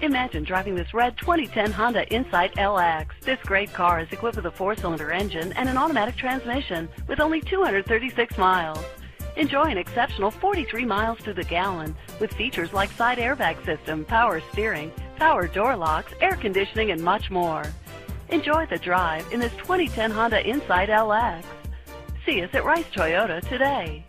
Imagine driving this red 2010 Honda Insight LX. This great car is equipped with a 4-cylinder engine and an automatic transmission with only 236 miles. Enjoy an exceptional 43 miles to the gallon with features like side airbag system, power steering, power door locks, air conditioning, and much more. Enjoy the drive in this 2010 Honda Insight LX. See us at Rice Toyota today.